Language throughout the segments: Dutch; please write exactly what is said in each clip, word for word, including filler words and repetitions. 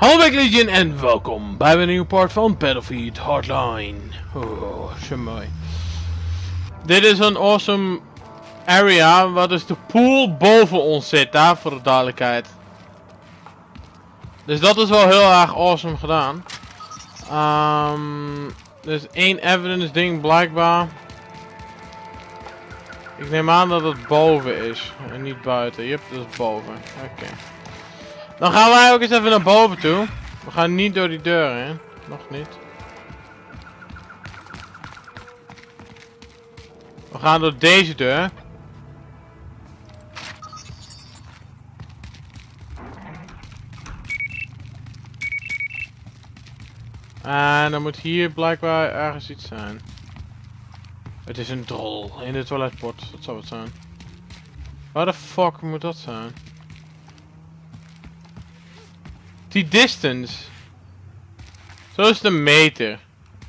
Hallo Back Legion en welkom bij een nieuwe part van Battlefield Hardline. Oh, zo mooi. Dit is een awesome area waar dus de pool boven ons zit, daar voor de duidelijkheid. Dus dat is wel heel erg awesome gedaan. Um, er is één evidence ding blijkbaar. Ik neem aan dat het boven is en niet buiten. Yep, dat is boven. Oké. Okay. Dan gaan wij ook eens even naar boven toe. We gaan niet door die deur heen. Nog niet. We gaan door deze deur. En dan moet hier blijkbaar ergens iets zijn. Het is een drol in de toiletpot. Dat zou het zijn. Waar de fuck moet dat zijn? Die distance. Zo is het een meter.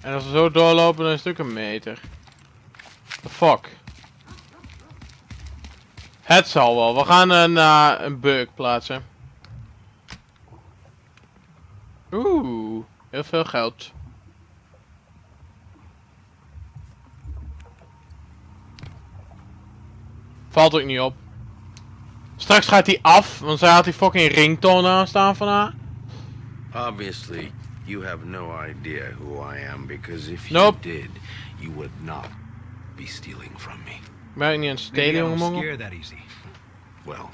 En als we zo doorlopen, dan is het ook een meter. The fuck. Het zal wel. We gaan een, uh, een bug plaatsen. Oeh. Heel veel geld. Valt ook niet op. Straks gaat hij af, want zij had die fucking ringtone aanstaan van haar. Obviously, you have no idea who I am, because if you nope. did, you would not be stealing from me. Ben je niet aan het stelen, jongeman? Well,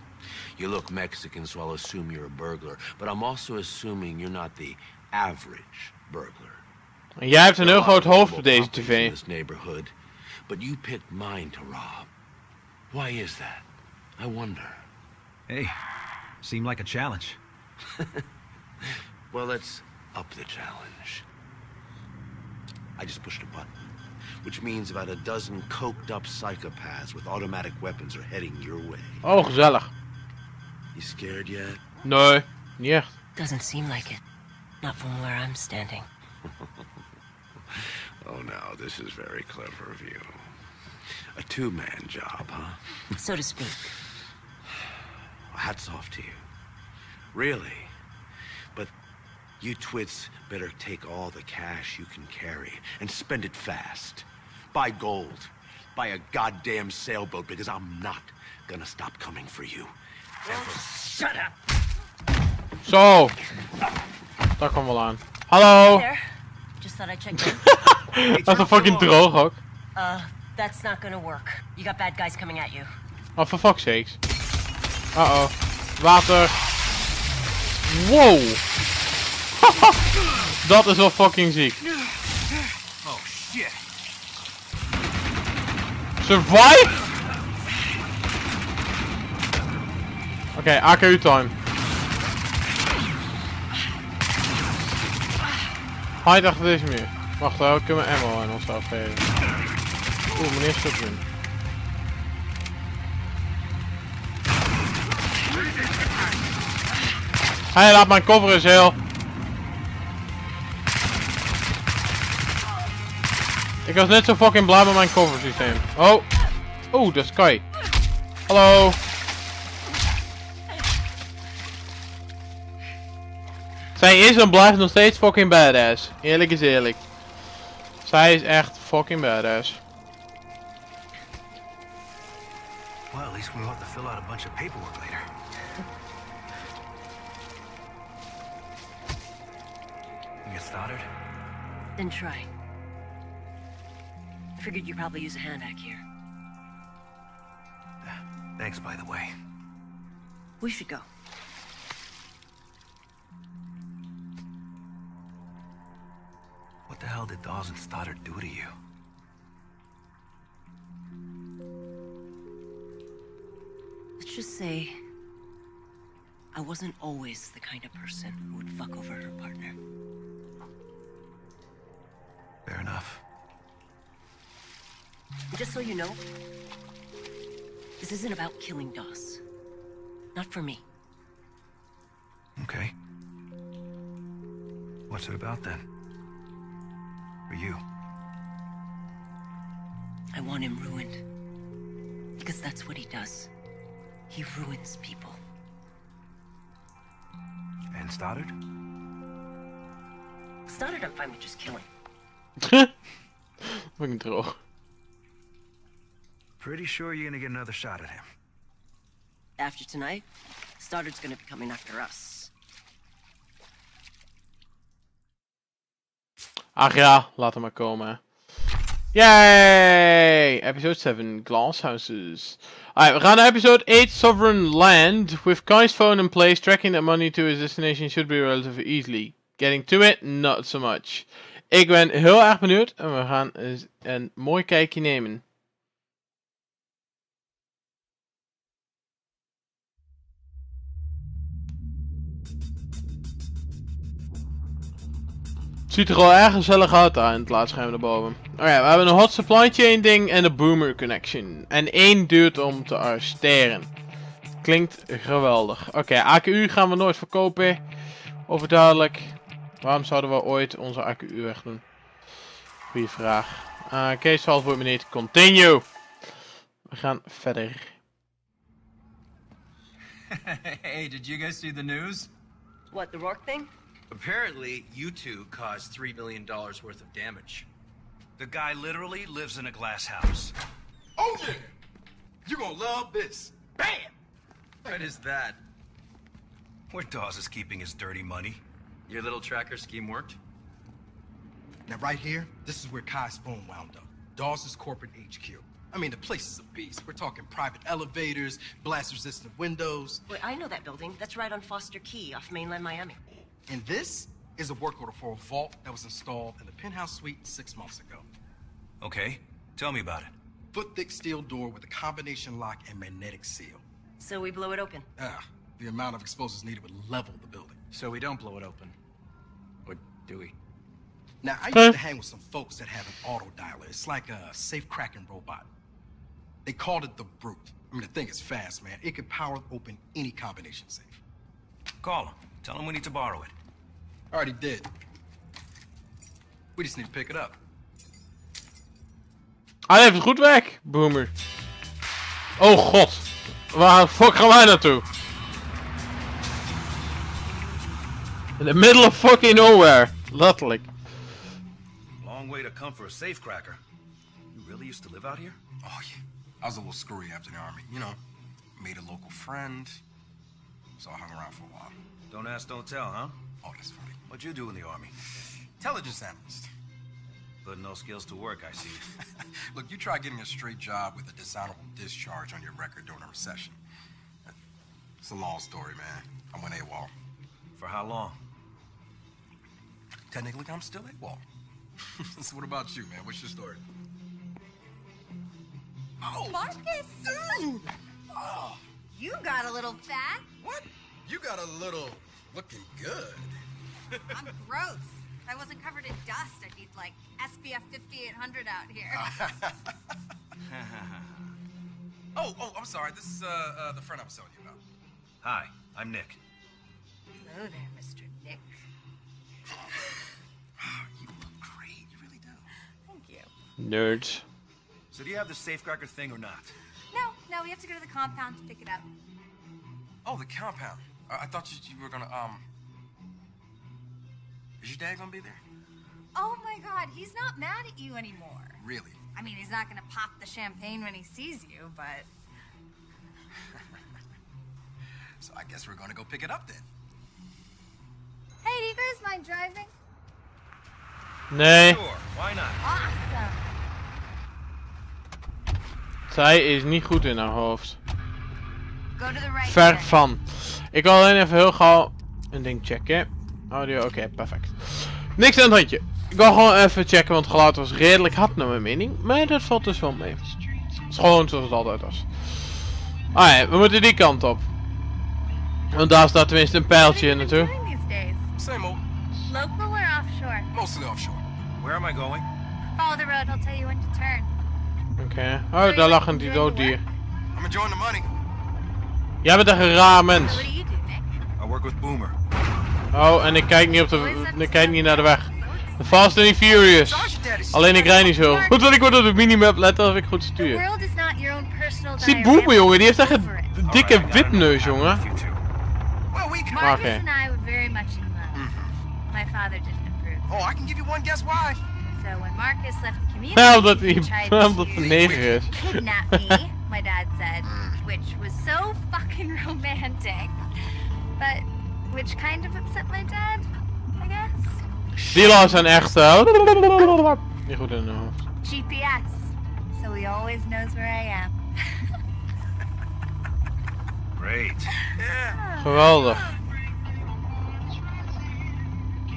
you look Mexican, so I'll assume you're a burglar, but I'm also assuming you're not the average burglar. En jij hebt een heel groot hoofd op deze tv. In this neighborhood, but you picked mine to rob. Why is that? I wonder. Hey, seemed like a challenge. Well, let's up the challenge. I just pushed a button, which means about a dozen coked-up psychopaths with automatic weapons are heading your way. Oh, gezellig. You scared yet? No, yeah. Doesn't seem like it. Not from where I'm standing. Oh, now this is very clever of you. A two-man job, huh? So to speak. Hats off to you. Really? You twits better take all the cash you can carry and spend it fast. Buy gold. Buy a goddamn sailboat because I'm not gonna stop coming for you. Ever. Shut up! Zo! Daar kwam wel aan. Hallo! Just thought I checked in. Dat is een fucking droog ook. Uh, that's not gonna work. You got bad guys coming at you. Oh, for fuck's sakes. Uh-oh. Water. Wow! Dat is wel fucking ziek. Oh shit. Survive? Oké, okay, A K U time. Hide achter deze muur. Wacht, hoor, ik kan mijn ammo aan ons afgeven. Oeh, meneer Subwin. Hij laat mijn cover eens heel. Ik was net zo fucking blij met mijn cover systeem. Oh. Oeh, dat is Kai. Hallo. Zij is en blijft nog steeds fucking badass. Eerlijk is eerlijk. Zij is echt fucking badass. Well, at least we won't have to fill out a bunch of paperwork later. You get Stoddard? Then try. I figured you'd probably use a handbag here. Thanks, by the way. We should go. What the hell did Doss and Stoddard do to you? Let's just say, I wasn't always the kind of person who would fuck over her partner. Fair enough. Just so you know, this isn't about killing Doss. Not for me. Okay. What's it about then? For you? I want him ruined. Because that's what he does. He ruins people. And Stoddard? Stoddard, I'm fine with just killing. Fucking droog. Pretty sure you're gonna get another shot at him. After tonight, Stoddard's gonna be coming after us. Ach ja, laat hem maar komen. Yay! Episode seven, Glasshouses. Alright, we gaan naar episode eight, Sovereign Land. With Kai's phone in place, tracking that money to his destination should be relatively easily. Getting to it, not so much. Ik ben heel erg benieuwd en we gaan eens een mooi kijkje nemen. Ziet er al erg gezellig uit aan het laadscherm daarboven. Alright, we hebben een hot supply chain ding en de boomer connection. En één duurt om te arresteren. Klinkt geweldig. Oké, okay, A K U gaan we nooit verkopen. Overduidelijk. Waarom zouden we ooit onze A K U weg doen? Goeie vraag. Uh, Case valt voor me niet. Continue! We gaan verder. Hey, did you guys see the news? What, the Rourke thing? Apparently, you two caused three million dollars worth of damage. The guy literally lives in a glass house. Oh yeah! You gonna love this. Bam! What is that? Where Doss is keeping his dirty money. Your little tracker scheme worked? Now right here, this is where Kai's phone wound up. Doss's corporate H Q. I mean, the place is a beast. We're talking private elevators, blast-resistant windows. Wait, I know that building. That's right on Foster Key, off mainland Miami. And this is a work order for a vault that was installed in the penthouse suite six months ago. Okay, tell me about it. Foot-thick steel door with a combination lock and magnetic seal. So we blow it open? Ah, the amount of explosives needed would level the building. So we don't blow it open. Or do we? Now, I used to hang with some folks that have an auto-dialer. It's like a safe-cracking robot. They called it the Brute. I mean, the thing is fast, man. It could power open any combination safe. Call him. Tell him we need to borrow it. Already did. We just need to pick it up. Hij heeft het goed weg, Boomer. Oh god. Waar fuck gaan wij naartoe? In the middle of fucking nowhere. Letterlijk. Long way to come for a safecracker. You really used to live out here? Oh yeah. I was a little screwy after the army. You know, made a local friend. So I hung around for a while. Don't ask, don't tell, huh? Oh, that's funny. What'd you do in the army? Intelligence analyst. But no skills to work, I see. Look, you try getting a straight job with a dishonorable discharge on your record during a recession. It's a long story, man. I went AWOL. For how long? Technically, I'm still AWOL. So what about you, man? What's your story? Oh, Marcus! Dude. Oh, you got a little fat. What? You got a little looking good. I'm gross. If I wasn't covered in dust, I'd need like S P F fifty-eight hundred out here. oh, oh, I'm sorry. This is uh, uh, the friend I was telling you about. Hi, I'm Nick. Hello there, Mister Nick. You look great. You really do. Thank you. Nerds. So do you have the safecracker thing or not? No, no. We have to go to the compound to pick it up. Oh, the compound. I thought you, you were gonna, um... Is your dad gonna be there? Oh my god, he's not mad at you anymore. Really? I mean, he's not gonna pop the champagne when he sees you, but... So I guess we're gonna go pick it up then. Hey, do you guys mind driving? Nee. Sure, why not? Awesome. Zij is niet goed in haar hoofd. Ver van. Ik wil alleen even heel gauw een ding checken. Audio, oké, okay, perfect. Niks aan het handje. Ik wil gewoon even checken, want het geluid was redelijk hard naar mijn mening. Maar dat valt dus wel mee. Het is gewoon zoals het altijd was. Ah ja, we moeten die kant op. Want daar staat tenminste een pijltje in naartoe. Same old. Local or offshore? Mostly offshore. Where am I going? Follow the road, I'll tell you when to turn. Oké. Okay. Oh, daar lag een dooddier. I'm enjoying the money. Jij bent echt een raar mens. I work with Boomer. Oh, en ik kijk niet op de, ik kijk niet naar de weg. The Fast and the Furious. Alleen ik rijd niet zo. Goed dat ik word op de minimap, let als ik goed stuur. Die boepen jongen, die heeft echt een dikke wipneus jongen. Oké. Okay. Ja, omdat hij een neger is. My dad said, which was so fucking romantic, but which kind of upset my dad, I guess. Die laws zijn echt zo. Niet goed in de hoofd. G P S, so he always knows where I am. Great. Yeah. Geweldig.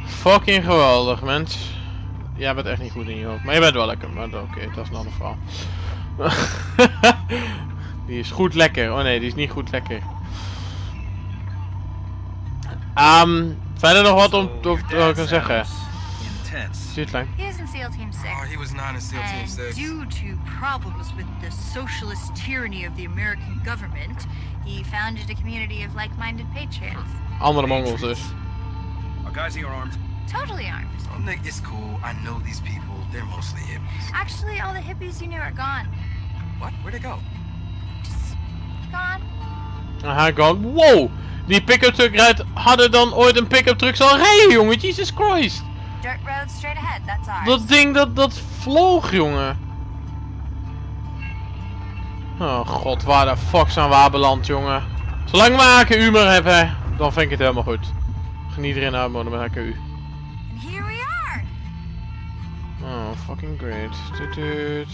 Fucking geweldig, mens. Jij bent echt niet goed in je hoofd, maar je bent wel lekker. Maar oké, okay, dat is een ander verhaal. Die is goed lekker. Oh nee, die is niet goed lekker. Um, verder nog wat om te so, uh, zeggen. Ziet lang. He was in Seal Team six. Oh, he was not in Seal Team six. Due to problems with the socialist tyranny of the American government, he founded a community of like-minded patriots. Andere Mongols dus. Our guys here are armed. Totally armed. Oh, Nick, it's cool. I know these people. They're mostly hippies. Actually, all the hippies you knew are gone. What? Where'd they go? Just gone. Aha, gone. Wow! Die pick-up truck rijdt harder dan ooit een pick-up truck zal rijden, jongen. Jesus Christ. Dirt road straight ahead. That's ours. Dat ding, dat, dat vloog, jongen. Oh god, waar de fuck zijn we beland, jongen. Zolang we A K U-mer hebben, dan vind ik het helemaal goed. Geen iedereen uitmoorden met A K U. Oh, fucking great. Doot, doot.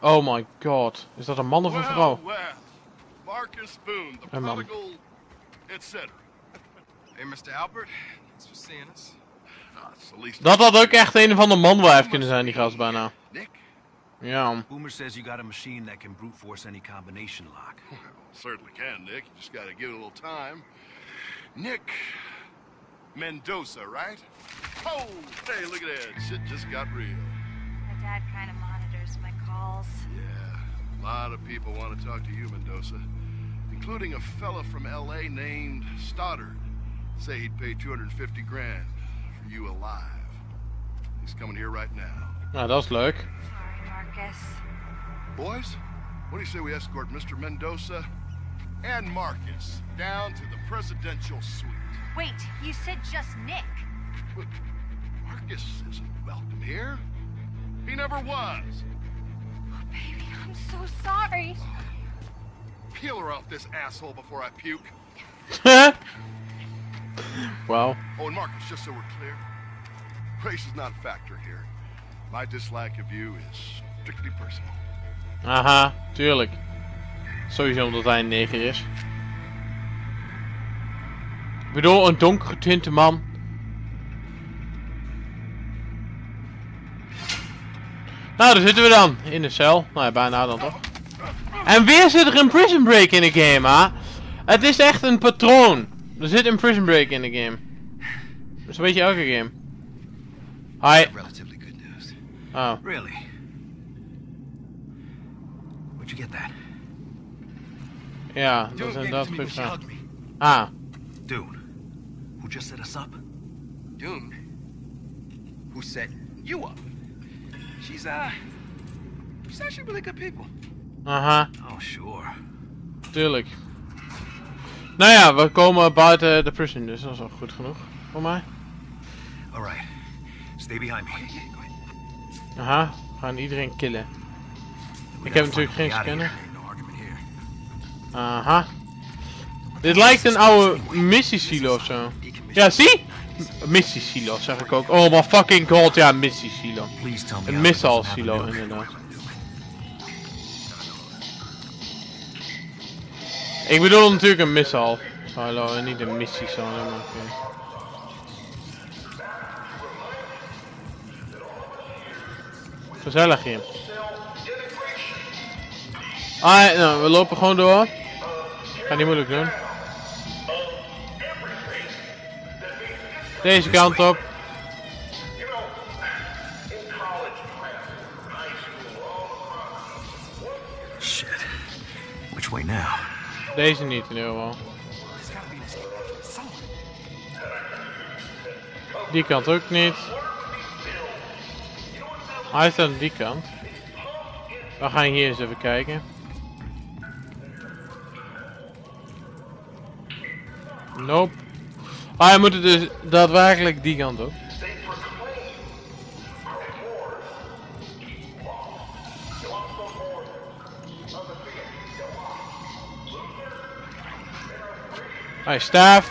Oh my god. Is dat een man of een vrouw? Well, well. Marcus Boone, the een man. Hey, mister Albert. Thanks for seeing us. Oh, dat had ook echt een of andere man wel heeft kunnen zijn, die gast bijna. Nick? Ja. Boomer says you got a machine that can brute force any combination lock. Well, certainly can, Nick. You just gotta give it a little time. Nick Mendoza, right? Oh, hey, look at that. Shit just got real. My dad kind of monitors my calls. Yeah, a lot of people want to talk to you, Mendoza, including a fella from L A named Stoddard. Say he'd pay two hundred fifty grand for you alive. He's coming here right now. Nou, dat is leuk. Sorry, Marcus. Boys, what do you say we escort mister Mendoza and Marcus down to the presidential suite? Wait, you said just Nick. But Marcus isn't welcome here. He never was. Oh, baby, I'm so sorry. Peel her off this asshole before I puke. Wow. Oh, and Marcus, just so we're clear, race is not a factor here. My dislike of you is strictly personal. Aha, tuurlijk. Sowieso omdat hij een neger is. Ik bedoel, een donkergetinte man. Nou, daar zitten we dan. In de cel. Nou ja, bijna dan toch. En weer zit er een prison break in de game, hè? Het is echt een patroon. Er zit een prison break in de game. Dat is een beetje elke game. Hi. Oh. Really? Where'd you get that? Ja, dat is inderdaad goed zo. Ah. Dune, who just set us up? Dune, who set you up? She's uh, she's actually really good people. Aha. Oh sure. Tuurlijk. Nou ja, we komen buiten de prison, dus dat is al goed genoeg voor mij. Alright, stay behind me. Aha, we gaan iedereen killen. Ik heb natuurlijk geen scanner. Aha. Dit lijkt een oude missiesilo of zo. Ja, zie? Missiesilo zeg ik ook. Oh my fucking god, ja, missiesilo. Een missalsilo inderdaad. Ik bedoel natuurlijk een missal. Silo en niet een missiesilo. Gezellig hier. Ah, nou, we lopen gewoon door. Ga niet moeilijk doen. Deze kant op. Shit. Which way now? Deze niet in ieder geval. Die kant ook niet. Hij staat aan die kant. We gaan hier eens even kijken. Nope. Ah, hij moet dus daadwerkelijk die kant op. Hij staaf.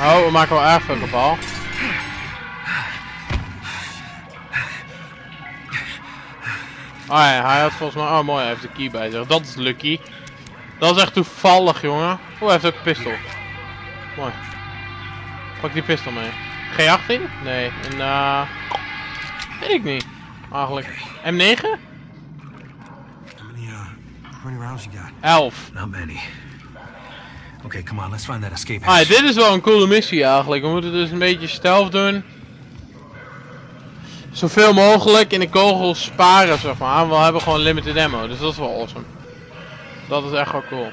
Oh, we maken wel erg veel bal. Oh ja, hij had volgens mij... Oh mooi, hij heeft de key bij zich. Dat is lucky. Dat is echt toevallig, jongen. Oh, hij heeft ook een pistool. Mooi. Pak die pistool mee. G achttien? Nee. En uh, weet ik niet. Eigenlijk. M negen? elf. Oké, come on, let's find that escape hatch. Ah, dit is wel een coole missie eigenlijk. We moeten dus een beetje stealth doen. Zoveel mogelijk in de kogels sparen, zeg maar. We hebben gewoon limited ammo, dus dat is wel awesome. Dat is echt wel cool.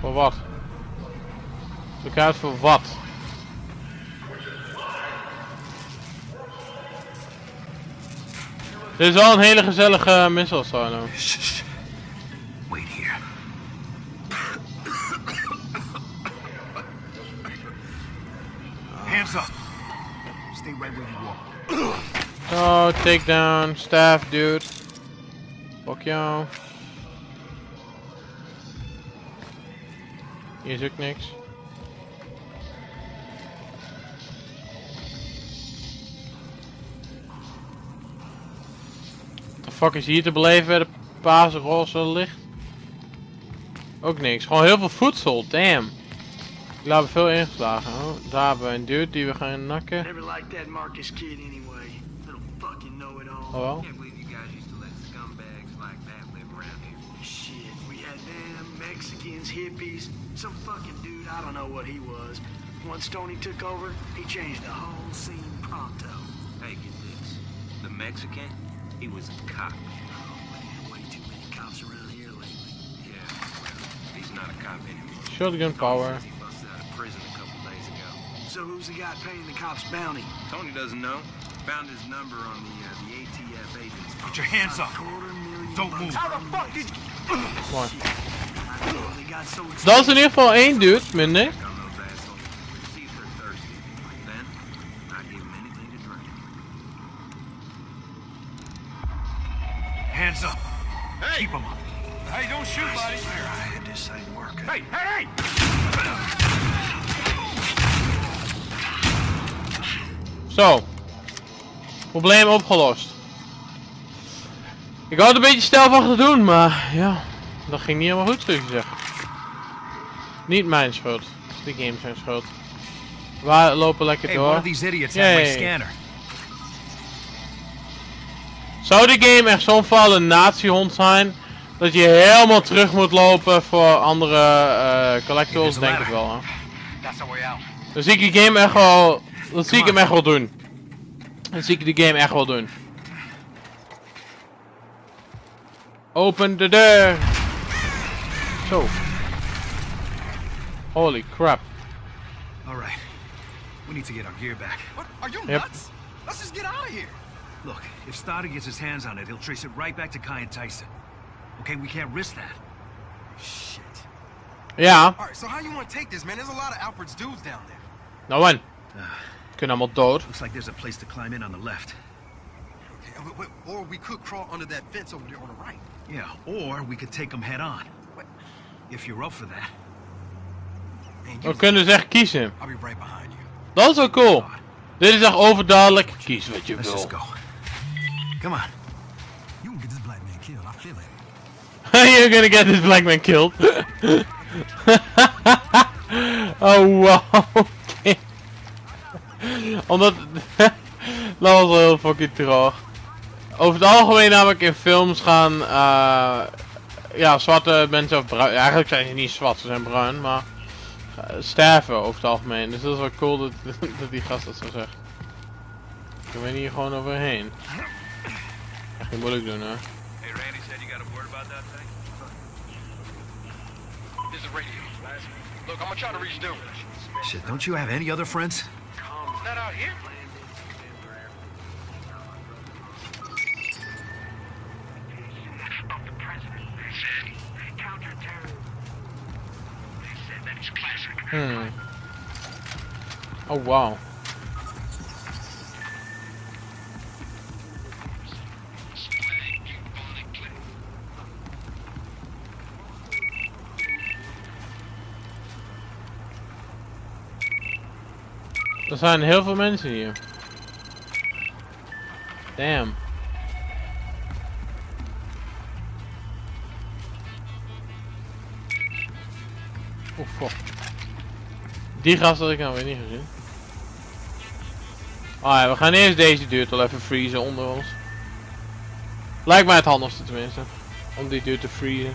Voor wat? Zoek uit voor wat? Dit is wel een hele gezellige missile silo. Oh, take down, staff, dude. Fuck jou. Hier is ook niks. What the fuck is hier te beleven bij de paarse roze licht? Ook niks. Gewoon heel veel voedsel, damn. Ik laat me veel ingeslagen. Oh, daar hebben we een dude die we gaan nakken. Oh wel. Mexicans, hippies, some fucking dude, I don't know what he was. Once Tony took over, he changed the whole scene pronto. Hey, get this. The Mexican, he was a cop. Oh man, way too many cops around here lately. Yeah, well, he's not a cop anymore. Shotgun power. He busted out of prison a couple days ago. So who's the guy paying the cops bounty? Tony doesn't know. Found his number on the uh, the A T F agents. Put your hands up. Don't move. How the fuck did you... Dat is in ieder geval één dude, minder. Hands up. Hey. Keep 'em up. Hey, don't shoot, buddy. I had this ain't working. Hey, hey, hey! Zo. Probleem opgelost. Ik had een beetje stijlvachtig doen, maar ja. Dat ging niet helemaal goed, zou ik zeggen. Niet mijn schuld. De game zijn schuld. We lopen lekker door. Hey, zou de game echt zo'n vallen nazi-hond zijn? Dat je helemaal terug moet lopen voor andere uh, collectibles? Denk ik wel. Hè? Dan zie ik de game echt wel... Dat zie ik hem echt wel doen. Dat zie ik de game echt wel doen. Open de deur! Zo. Holy crap. Alright. We need to get our gear back. What? Are you nuts? Let's just get out of here. Look, if Stoddard gets his hands on it, he'll trace it right back to Kai and Tyson. Okay, we can't risk that. Shit. Yeah. Alright, so how you want to take this, man? There's a lot of Albert's dudes down there. No one. Kunnen allemaal dood. Looks like there's a place to climb in on the left. Okay, or we could crawl under that fence over there on the right. Yeah, or we could take them head on. If you're up for that. We kunnen dus echt kiezen. Dat is wel cool. Dit is echt overduidelijk. Kies wat je wil. Come on. You can get this black man killed. I feel it. You're gonna get this black man killed. Oh wow. Okay. Omdat dat was wel heel fucking traag. Over het algemeen namelijk in films gaan. Uh, Ja, zwarte mensen of bruin. Eigenlijk zijn ze niet zwart, ze zijn bruin, maar sterven over het algemeen. Dus dat is wel cool dat, dat die gast dat zo zegt. Ik ben hier gewoon overheen. Echt niet moeilijk doen, hè. Hey, Randy said you got a word about that thing? This is radio. Look, I'm gonna try to reach Duke. Shit, don't you have any other friends? Not out here. Hmm. Oh wow. Er zijn heel veel mensen hier. Damn. Oh fuck. Die gast had ik nou weer niet gezien. Ah ja, we gaan eerst deze duurt al even freezen onder ons. Lijkt mij het handigste tenminste. Om die duur te freezen.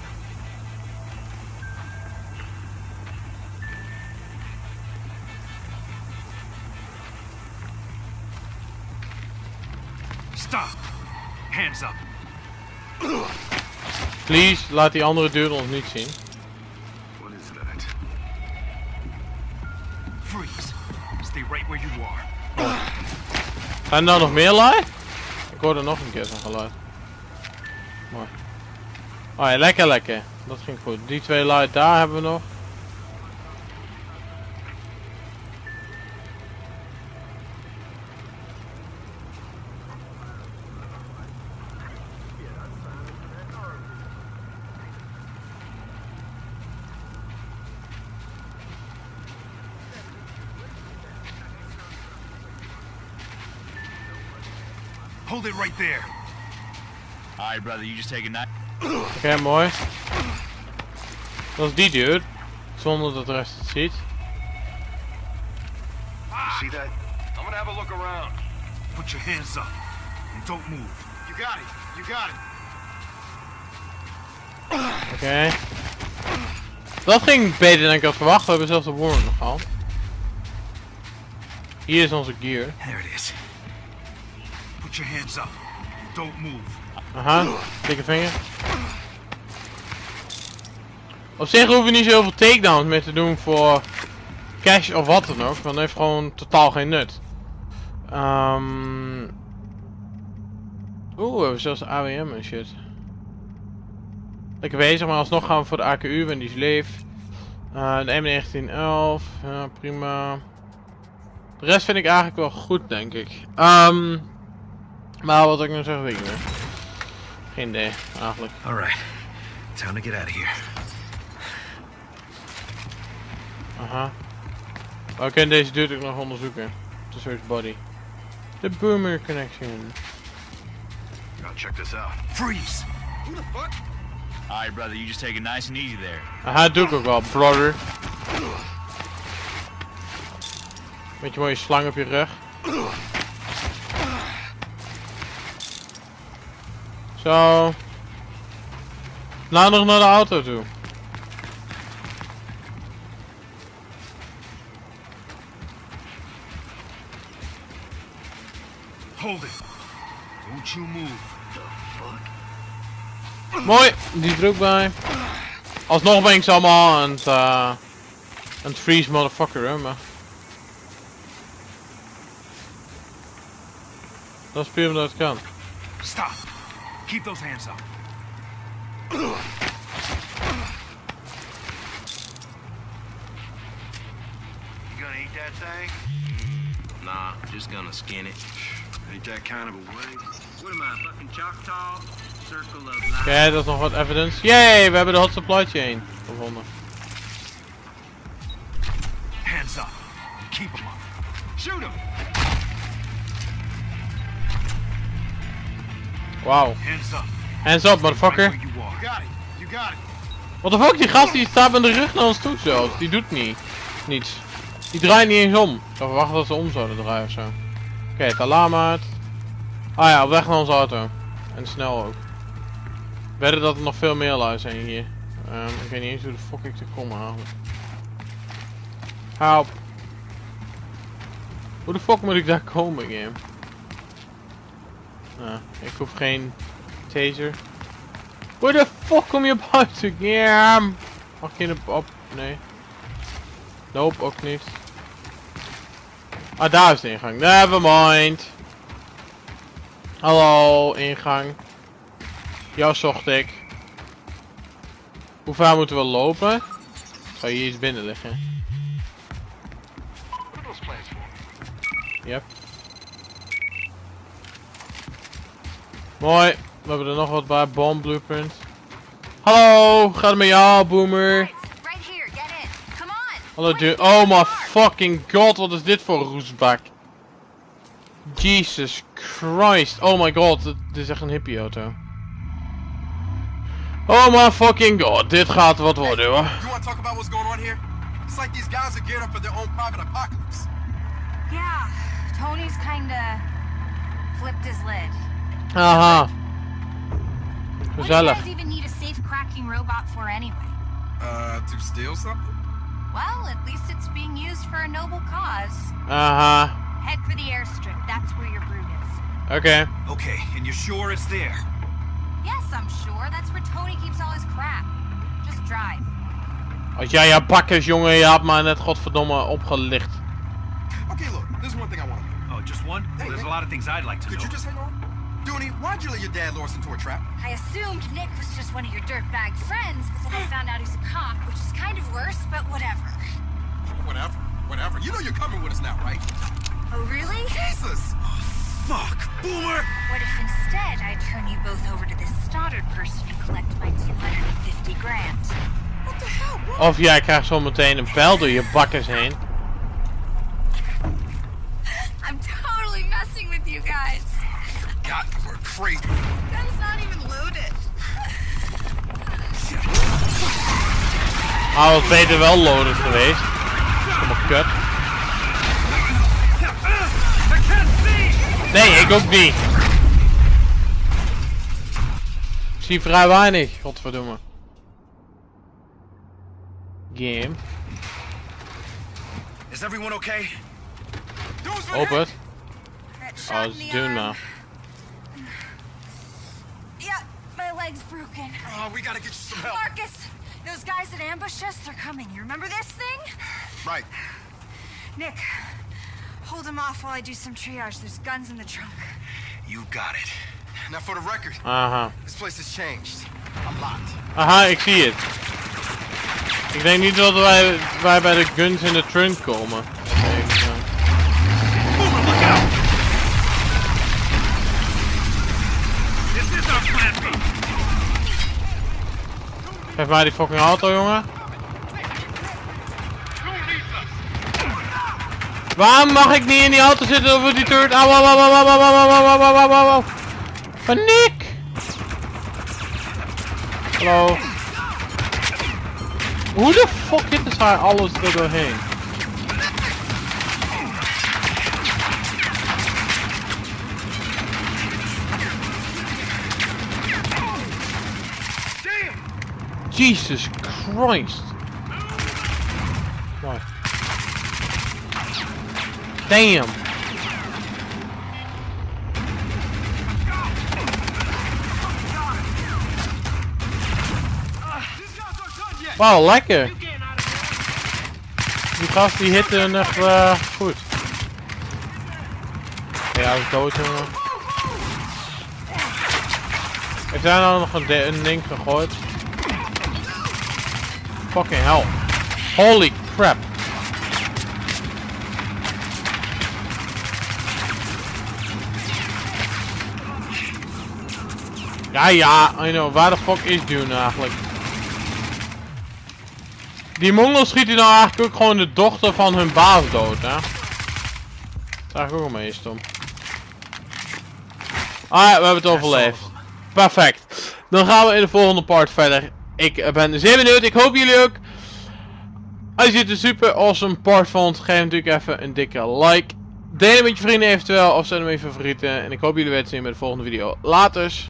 Stop! Hands up! Please, laat die andere duur ons niet zien. Zijn er nog meer live? Ik hoor er nog een keer zo'n geluid. Mooi. Oh ja, lekker lekker. Dat ging goed. Die twee live daar hebben we nog. Hold it right there. Alright, brother, you just take a knife. Oké, mooi. Dat is die dude. Zonder dat de rest het ziet. See that? I'm gonna have a look around. Put your hands up and don't move. You got it. You got it. Oké. Okay. Dat ging beter dan ik had verwacht. We hebben zelfs de warrant nog gehad. Hier is onze gear. There it is. Put your hands up. Don't move. Aha, dikke vinger. Op zich hoef je niet zoveel takedowns meer te doen voor cash of wat dan ook, want dat heeft gewoon totaal geen nut. Um... Oeh, we hebben zelfs A W M en shit. Lekker bezig, maar alsnog gaan we voor de A K U, want die is leef. Uh, de M negentien elf, ja, prima. De rest vind ik eigenlijk wel goed, denk ik. Um... Maar wat ik nu zeg, weet ik niet. Geen idee, eigenlijk. Alright, time to get out of here. Aha. Oké, okay, deze duurt ook nog onderzoeken. To search body. The boomer connection. Gotta check this out. Freeze! Who the fuck? Alright, brother, you just take it nice and easy there. Aha, doe ik ook wel, brother. Met je mooie slang op je rug. Zo. Nou nog naar de auto toe. Hold it. Don't you move. The fuck? Mooi, die druk bij. Alsnog ben ik ze allemaal aan het, uh, aan het freeze motherfucker, hè, maar. Dat is puur omdat het kan. Stop. Keep those hands up. You gonna eat that thing? Nah, just gonna skin it. Ain't that kind of a way? What am I, fucking Choctaw? Circle of life. Oké, dat is nog wat evidence. Yay, we hebben de hot supply chain gevonden. Hands up. Keep them up. Shoot them. Wauw. Hands up, motherfucker. What the fuck, die gast die staat met de rug naar ons toe zo. Die doet niet. Niets. Die draait niet eens om. Ik zou verwachten dat ze om zouden draaien ofzo. Oké, okay, het alarm uit. Ah ja, op weg naar onze auto. En snel ook. Ik weet dat er nog veel meer lui zijn hier. Um, ik weet niet eens hoe de fuck ik te komen haal. Help. Hoe de fuck moet ik daar komen, game? Ah, ik hoef geen taser. Hoe de fuck kom je buiten, game? Mag je op, op? Nee. Nope, ook niet. Ah, daar is de ingang. Nevermind. Hallo, ingang. Jou zocht ik. Hoe ver moeten we lopen? Zou hier iets binnen liggen? Yep. Mooi. We hebben er nog wat bij. Bomb blueprint. Hallo, gaat het met jou, boomer? Hallo, dude. Oh my fucking god, wat is dit voor roesbak? Jesus Christ. Oh my god, dit is echt een hippie auto. Oh my fucking god, dit gaat wat worden hoor. You want to talk about what's going on here? It's like these guys are geared up for their own private apocalypse. Yeah, Tony's kinda flipped his lid. Aha. What do you guys even need a safe cracking robot for anyway? Uh, to steal something? Well, at least it's being used for a noble cause. Uh-huh. Head for the airstrip, that's where your Brute is. Okay. Okay, and you're sure it's there? Yes, I'm sure. That's where Tony keeps all his crap. Just drive. Als jij je bakkers, jongen, je had maar net godverdomme opgelicht. Okay, look, there's one thing I want to know. Oh, just one? Hey, well, there's hey. a lot of things I'd like to Could know. Could you just hang on? Dooney, why'd you let your dad lure us into a trap? I assumed Nick was just one of your dirtbag friends, but then I found out he's a cop, which is kind of worse, but whatever. Whatever, whatever. You know you're coming with us now, right? Oh, really? Jesus! Oh, fuck, boomer! What if instead I turn you both over to this Stoddard person and collect my two hundred fifty grand? What the hell? What? Of jij krijgt zo meteen een pijl door je bakkers heen. I'm totally messing with you guys. God, we're crazy. Gun's not even loaded. I was beter wel loaded geweest. Kom op, kut. Nee, ik ook niet. Ik zie vrij weinig, godverdomme. Game. Is everyone okay? Hoop het. Oh, is doen nou. Legs broken. Oh, we gotta get you some help. Marcus, those guys that ambushed us are coming. You remember this thing? Right. Nick, hold him off while I do some triage. There's guns in the trunk. You got it. Now for the record. Uh-huh. This place has changed. A lot. Aha, ik zie het. Ik denk niet dat wij, wij bij de guns in de trunk komen. Geef mij die fucking auto, jongen. Waarom mag ik niet in die auto zitten over die turret? Auw, auw, auw, auw, auw, auw, auw, auw, auw. Paniek! Hallo. Hoe de fuck zitten zij alles er doorheen? Jesus Christ! What? Damn! Wow, lekker! Die gast die hitte hem echt uh, goed. Ja, hij is dood, jongen. Heeft daar nou nog een, een ding gegooid? Fucking hell. Holy crap. Ja, ja, I know. Waar de fuck is Dune eigenlijk? Die mongels schieten nou eigenlijk ook gewoon de dochter van hun baas dood, hè? Dat is eigenlijk ook een beetje stom. Alright, we hebben het overleefd. Perfect. Dan gaan we in de volgende part verder. Ik ben zeer benieuwd, ik hoop jullie ook. Als je dit een super awesome part vond, geef natuurlijk even een dikke like. Deel hem met je vrienden eventueel, of zet hem even favorieten. En ik hoop jullie weer te zien bij de volgende video. Laters!